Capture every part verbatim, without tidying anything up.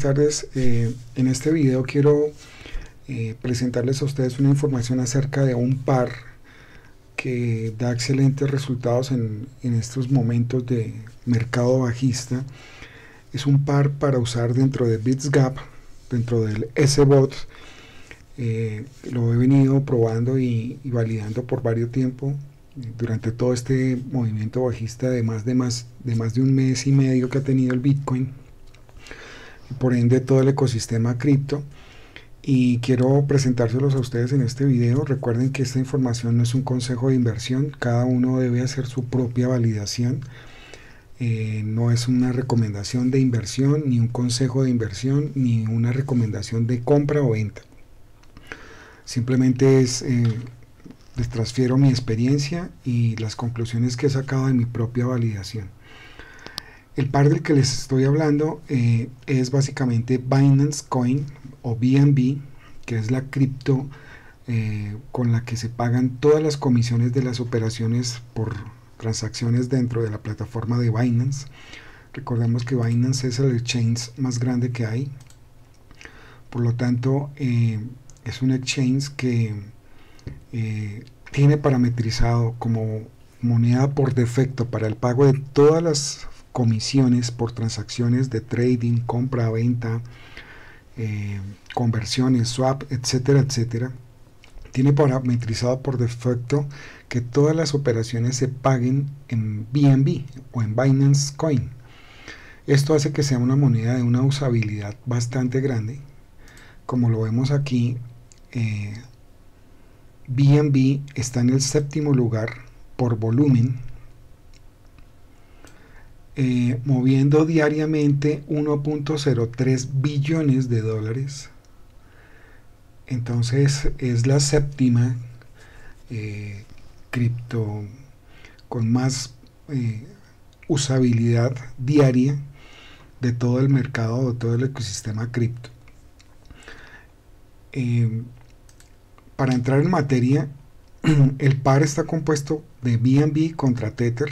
buenas tardes. Eh, en este video quiero eh, presentarles a ustedes una información acerca de un par que da excelentes resultados en, en estos momentos de mercado bajista. Es un par para usar dentro de BitsGap, dentro del S-Bot. Eh, lo he venido probando y, y validando por varios tiempo durante todo este movimiento bajista de más de, más, de más de un mes y medio que ha tenido el Bitcoin, por ende todo el ecosistema cripto, y quiero presentárselos a ustedes en este video. Recuerden que esta información no es un consejo de inversión, cada uno debe hacer su propia validación. Eh, no es una recomendación de inversión, ni un consejo de inversión, ni una recomendación de compra o venta. Simplemente es eh, les transfiero mi experiencia y las conclusiones que he sacado de mi propia validación. El par del que les estoy hablando eh, es básicamente Binance Coin o B N B, que es la cripto eh, con la que se pagan todas las comisiones de las operaciones por transacciones dentro de la plataforma de Binance. Recordemos que Binance es el exchange más grande que hay, por lo tanto eh, es un exchange que Eh, tiene parametrizado como moneda por defecto para el pago de todas las comisiones por transacciones de trading, compra, venta, eh, conversiones, swap, etcétera, etcétera. Tiene parametrizado por defecto que todas las operaciones se paguen en B N B o en Binance Coin. Esto hace que sea una moneda de una usabilidad bastante grande. Como lo vemos aquí, eh, B N B está en el séptimo lugar por volumen, eh, moviendo diariamente uno punto cero tres billones de dólares. Entonces es la séptima eh, cripto con más eh, usabilidad diaria de todo el mercado, de todo el ecosistema cripto. Eh, Para entrar en materia, el par está compuesto de B N B contra Tether.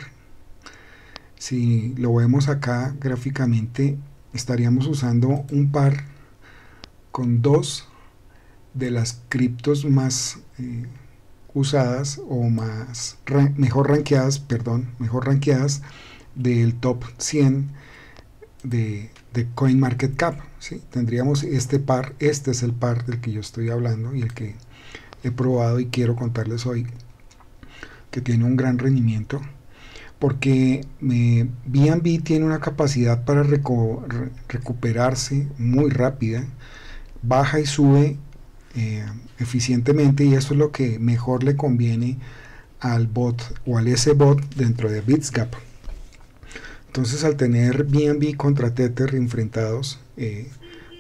Si lo vemos acá gráficamente, estaríamos usando un par con dos de las criptos más eh, usadas o más ran, mejor rankeadas, perdón, mejor rankeadas del top cien de, de CoinMarketCap, ¿sí? Tendríamos este par, este es el par del que yo estoy hablando y el que he probado y quiero contarles hoy, que tiene un gran rendimiento porque eh, B N B tiene una capacidad para recu recuperarse muy rápida, baja y sube eh, eficientemente, y eso es lo que mejor le conviene al bot o al S-Bot dentro de BitsGap. Entonces, al tener B N B contra Tether enfrentados, eh,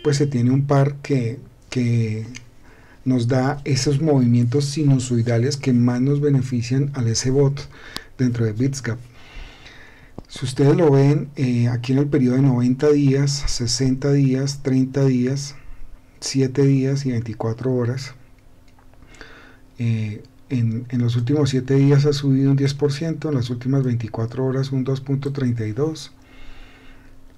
pues se tiene un par que, que nos da esos movimientos sinusoidales que más nos benefician al S-Bot dentro de BitsGap. Si ustedes lo ven, eh, aquí en el periodo de noventa días, sesenta días, treinta días, siete días y veinticuatro horas, eh, en, en los últimos siete días ha subido un diez por ciento, en las últimas veinticuatro horas un dos punto treinta y dos por ciento,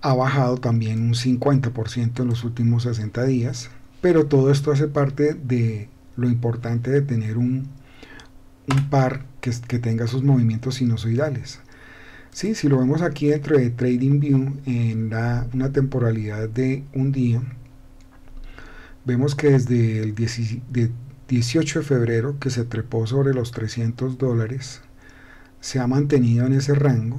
ha bajado también un cincuenta por ciento en los últimos sesenta días. Pero todo esto hace parte de lo importante de tener un, un par que, que tenga sus movimientos sinusoidales. Sí, si lo vemos aquí dentro de TradingView, en la, una temporalidad de un día, vemos que desde el dieciocho de febrero, que se trepó sobre los trescientos dólares, se ha mantenido en ese rango.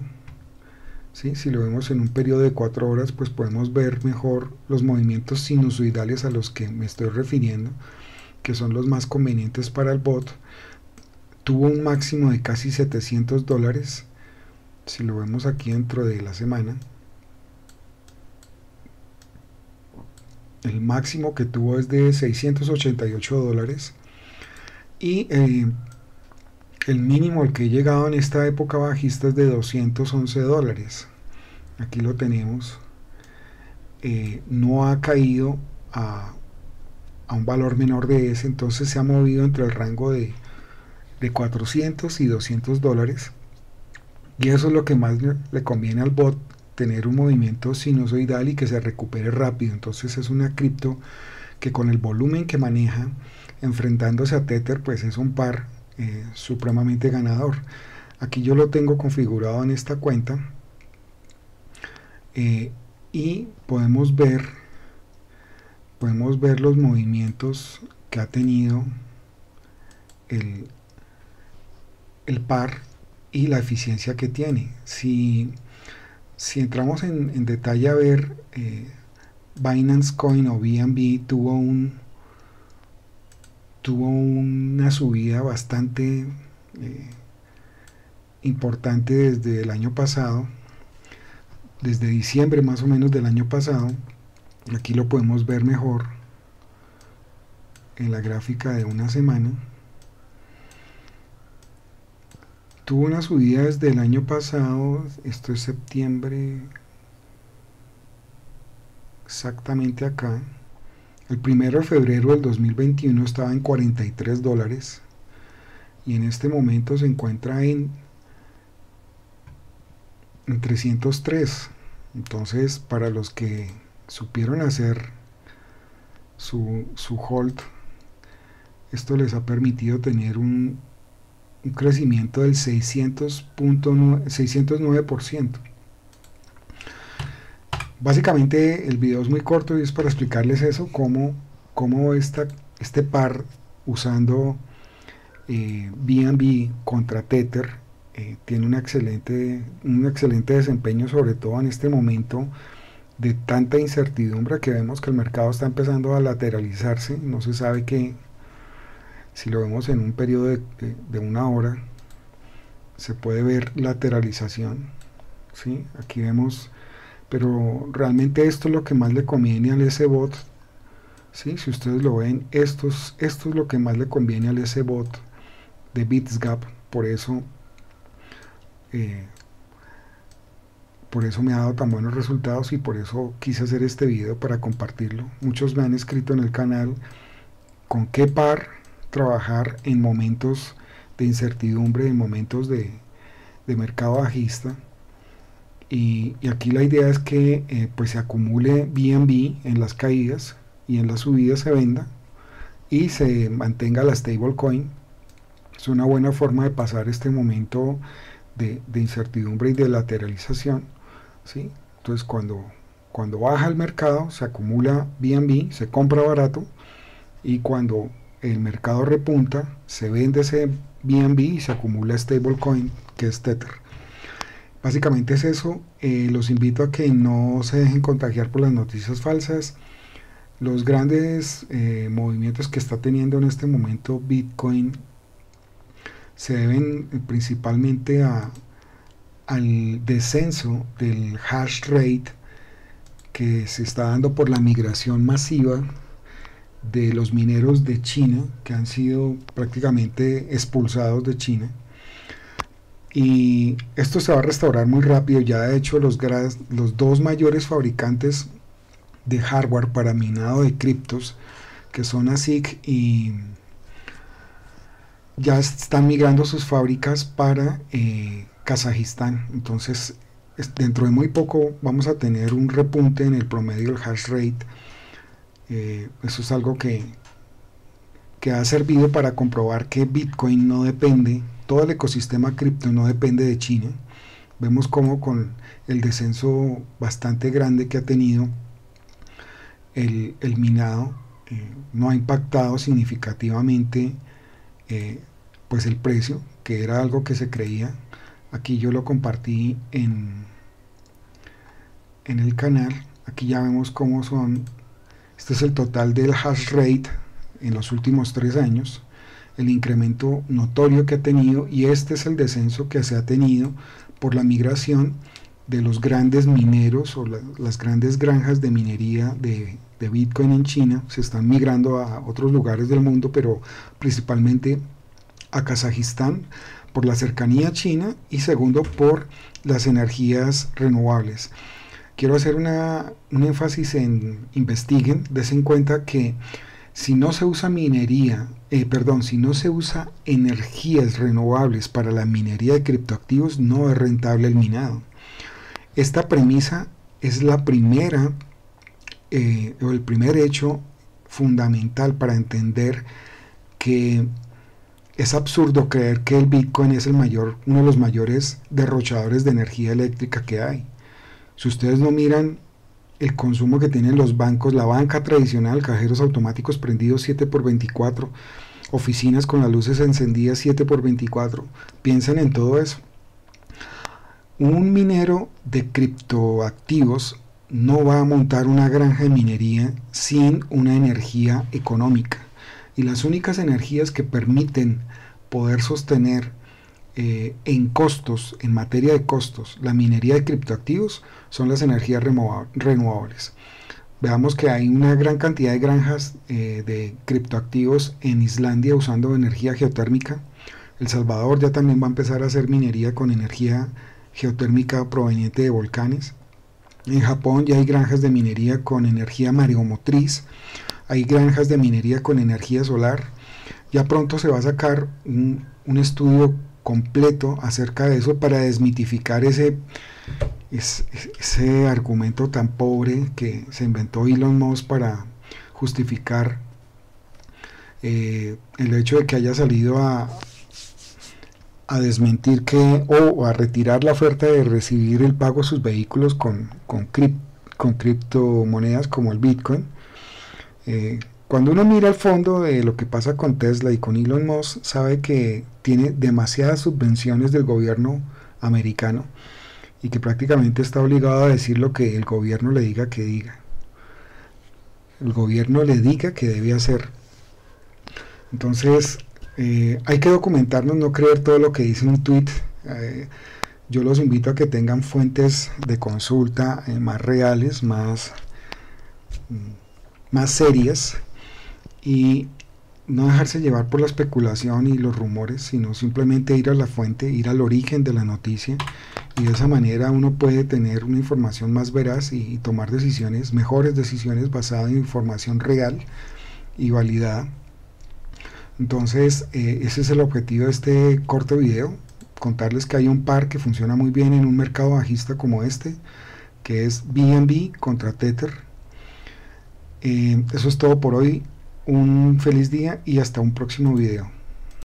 ¿Sí? Si lo vemos en un periodo de cuatro horas, pues podemos ver mejor los movimientos sinusoidales a los que me estoy refiriendo, que son los más convenientes para el bot. Tuvo un máximo de casi setecientos dólares, si lo vemos aquí dentro de la semana. El máximo que tuvo es de seiscientos ochenta y ocho dólares. Y eh, el mínimo al que he llegado en esta época bajista es de doscientos once dólares. Aquí lo tenemos. Eh, no ha caído a, a un valor menor de ese, entonces se ha movido entre el rango de, de cuatrocientos y doscientos dólares. Y eso es lo que más le, le conviene al bot tener un movimiento sinusoidal y que se recupere rápido. Entonces es una cripto que con el volumen que maneja, enfrentándose a Tether, pues es un par eh, supremamente ganador. Aquí yo lo tengo configurado en esta cuenta eh, y podemos ver, podemos ver los movimientos que ha tenido el, el par y la eficiencia que tiene. Si, si entramos en, en detalle a ver, eh, Binance Coin o B N B tuvo un tuvo una subida bastante eh, importante desde el año pasado, desde diciembre más o menos del año pasado. Aquí lo podemos ver mejor en la gráfica de una semana. Tuvo una subida desde el año pasado, esto es septiembre, exactamente acá. El primero de febrero del dos mil veintiuno estaba en cuarenta y tres dólares y en este momento se encuentra en, en trescientos tres. Entonces, para los que supieron hacer su, su hold, esto les ha permitido tener un, un crecimiento del seiscientos punto nueve, seiscientos nueve por ciento. Básicamente el video es muy corto y es para explicarles eso, cómo, cómo esta, este par usando eh, B N B contra Tether eh, tiene un excelente, un excelente desempeño, sobre todo en este momento de tanta incertidumbre que vemos que el mercado está empezando a lateralizarse. No se sabe qué, si lo vemos en un periodo de, de, de una hora, se puede ver lateralización, ¿sí? Aquí vemos. Pero realmente esto es lo que más le conviene al S-Bot, ¿sí? Si ustedes lo ven, estos, esto es lo que más le conviene al S-Bot de BitsGap. Por eso eh, por eso me ha dado tan buenos resultados y por eso quise hacer este video para compartirlo. Muchos me han escrito en el canal con qué par trabajar en momentos de incertidumbre, en momentos de, de mercado bajista. Y, y aquí la idea es que eh, pues se acumule B N B en las caídas y en las subidas se venda y se mantenga la stablecoin. Es una buena forma de pasar este momento de, de incertidumbre y de lateralización, ¿sí? Entonces cuando, cuando baja el mercado se acumula B N B, se compra barato, y cuando el mercado repunta se vende ese B N B y se acumula stablecoin, que es Tether. Básicamente es eso. Eh, los invito a que no se dejen contagiar por las noticias falsas. Los grandes eh, movimientos que está teniendo en este momento Bitcoin se deben principalmente a, al descenso del hash rate que se está dando por la migración masiva de los mineros de China, que han sido prácticamente expulsados de China. Y esto se va a restaurar muy rápido. Ya de hecho los, los dos mayores fabricantes de hardware para minado de criptos, que son ASIC, y ya están migrando sus fábricas para eh, Kazajistán. Entonces dentro de muy poco vamos a tener un repunte en el promedio del hash rate. Eh, eso es algo que, que ha servido para comprobar que Bitcoin no depende, todo el ecosistema cripto no depende de China. Vemos como con el descenso bastante grande que ha tenido el, el minado, eh, no ha impactado significativamente eh, pues el precio, que era algo que se creía. Aquí yo lo compartí en, en el canal. Aquí ya vemos cómo son, este es el total del hash rate en los últimos tres años, el incremento notorio que ha tenido, y este es el descenso que se ha tenido por la migración de los grandes mineros o la, las grandes granjas de minería de, de Bitcoin en China. Se están migrando a otros lugares del mundo, pero principalmente a Kazajistán por la cercanía a China, y segundo por las energías renovables. Quiero hacer una, un énfasis en investiguen, des en cuenta que si no se usa minería, eh, perdón, si no se usa energías renovables para la minería de criptoactivos, no es rentable el minado. Esta premisa es la primera eh, o el primer hecho fundamental para entender que es absurdo creer que el Bitcoin es el mayor, uno de los mayores derrochadores de energía eléctrica que hay. Si ustedes no miran el consumo que tienen los bancos, la banca tradicional, cajeros automáticos prendidos siete por veinticuatro, oficinas con las luces encendidas siete por veinticuatro, piensen en todo eso. Un minero de criptoactivos no va a montar una granja de minería sin una energía económica. Y las únicas energías que permiten poder sostener eh, en costos, en materia de costos, la minería de criptoactivos son las energías renovables. Veamos que hay una gran cantidad de granjas eh, de criptoactivos en Islandia usando energía geotérmica. El Salvador ya también va a empezar a hacer minería con energía geotérmica proveniente de volcanes. En Japón ya hay granjas de minería con energía mareomotriz. Hay granjas de minería con energía solar. Ya pronto se va a sacar un, un estudio completo acerca de eso para desmitificar ese, ese, ese argumento tan pobre que se inventó Elon Musk para justificar eh, el hecho de que haya salido a, a desmentir que o a retirar la oferta de recibir el pago de sus vehículos con, con, cri, con criptomonedas como el Bitcoin. Eh, cuando uno mira al fondo de lo que pasa con Tesla y con Elon Musk, sabe que tiene demasiadas subvenciones del gobierno americano y que prácticamente está obligado a decir lo que el gobierno le diga que diga. El gobierno le diga que debe hacer. Entonces, eh, hay que documentarnos, no creer todo lo que dice un tweet. Eh, yo los invito a que tengan fuentes de consulta eh, más reales, más... Mm, más serias, y no dejarse llevar por la especulación y los rumores, sino simplemente ir a la fuente, ir al origen de la noticia, y de esa manera uno puede tener una información más veraz y, y tomar decisiones, mejores decisiones basadas en información real y validada. Entonces eh, ese es el objetivo de este corto video, contarles que hay un par que funciona muy bien en un mercado bajista como este, que es B N B contra Tether. Eh, eso es todo por hoy, un feliz día y hasta un próximo video.